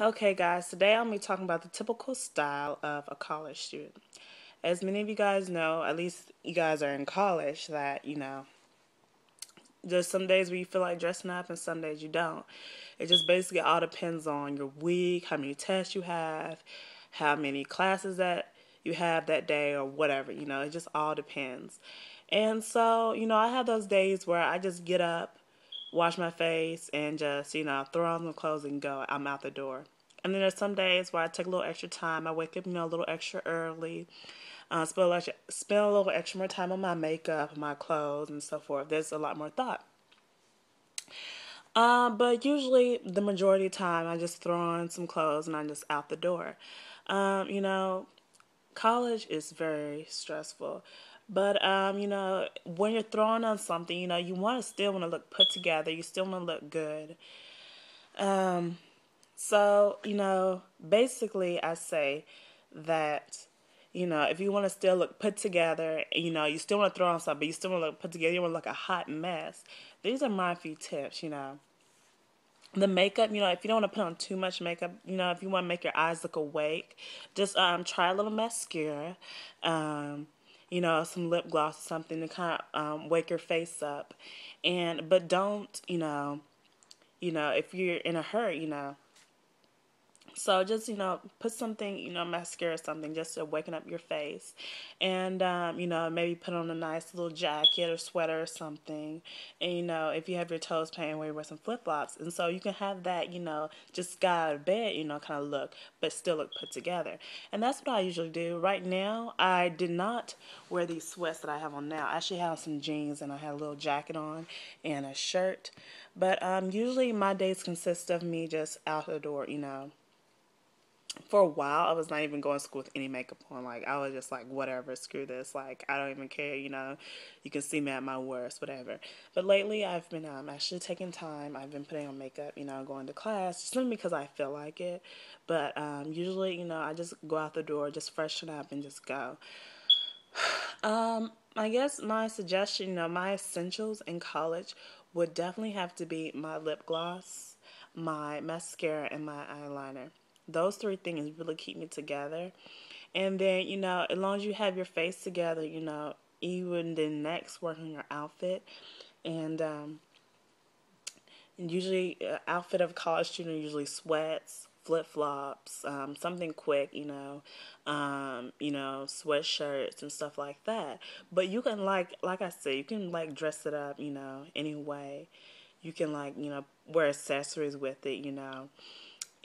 Okay guys, today I'm going to be talking about the typical style of a college student. As many of you guys know, at least you guys are in college, that, you know, there's some days where you feel like dressing up and some days you don't. It just basically all depends on your week, how many tests you have, how many classes that you have that day or whatever, you know, it just all depends. And so, you know, I have those days where I just get up, wash my face, and just, you know, throw on some clothes and go. I'm out the door. And then there's some days where I take a little extra time. I wake up, you know, a little extra early, spend a little extra more time on my makeup, my clothes, and so forth. There's a lot more thought. But usually, the majority of the time, I just throw on some clothes and I'm just out the door. You know, college is very stressful. But, you know, when you're throwing on something, you know, you still want to look put together. You still want to look good. So, you know, basically I say that, you know, if you want to still look put together, you know, you still want to throw on something, but you still want to look put together. You want to look a hot mess. These are my few tips, you know. The makeup, you know, if you don't want to put on too much makeup, you know, if you want to make your eyes look awake, just try a little mascara, you know, some lip gloss or something to kind of wake your face up. But don't, you know, if you're in a hurry, you know. So just, you know, put something, you know, mascara or something just to waken up your face. And, you know, maybe put on a nice little jacket or sweater or something. And, you know, if you have your toes painted, wear some flip-flops. And so you can have that, you know, just got out of bed, you know, kind of look, but still look put together. And that's what I usually do. Right now, I did not wear these sweats that I have on now. I actually have some jeans and I had a little jacket on and a shirt. But usually my days consist of me just out the door, you know. For a while, I was not even going to school with any makeup on. Like, I was just like, whatever, screw this. Like, I don't even care, you know. You can see me at my worst, whatever. But lately, I've been actually taking time. I've been putting on makeup, you know, going to class. Just simply because I feel like it. But usually, you know, I just go out the door, just freshen up and just go. I guess my suggestion, you know, my essentials in college would definitely have to be my lip gloss, my mascara, and my eyeliner. Those three things really keep me together. And then, you know, as long as you have your face together, you know, even then next, work on your outfit. And usually, outfit of a college student usually sweats, flip-flops, something quick, you know, sweatshirts and stuff like that. But you can, like I said, you can, like, dress it up, you know, any way. You can, like, you know, wear accessories with it, you know.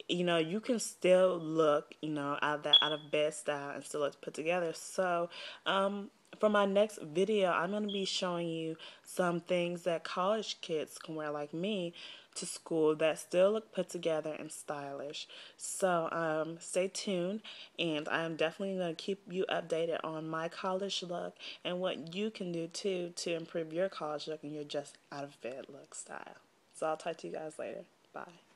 You know, you can still look, you know, out of bed style and still look put together. So, for my next video, I'm going to be showing you some things that college kids can wear like me to school that still look put together and stylish. So, stay tuned, and I'm definitely going to keep you updated on my college look and what you can do, too, to improve your college look and your just out of bed look style. So, I'll talk to you guys later. Bye.